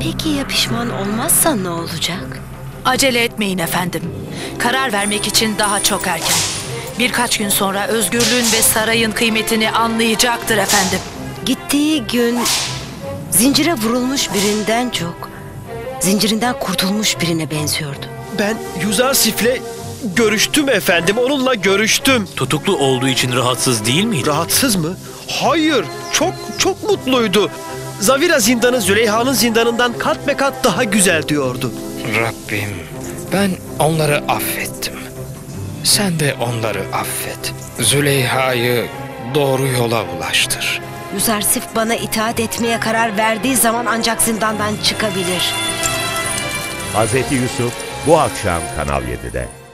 Peki ya pişman olmazsa ne olacak? Acele etmeyin efendim. Karar vermek için daha çok erken. Birkaç gün sonra özgürlüğün ve sarayın kıymetini anlayacaktır efendim. Gittiği gün zincire vurulmuş birinden çok, zincirinden kurtulmuş birine benziyordu. Ben Yusuf'le görüştüm efendim, onunla görüştüm. Tutuklu olduğu için rahatsız değil miydi? Rahatsız mı? Hayır, çok mutluydu. Zavira zindanı Züleyha'nın zindanından kat be kat daha güzel diyordu. Rabbim, ben onları affettim. Sen de onları affet. Züleyha'yı doğru yola ulaştır. Yusuf bana itaat etmeye karar verdiği zaman ancak zindandan çıkabilir. Hz. Yusuf bu akşam Kanal 7'de.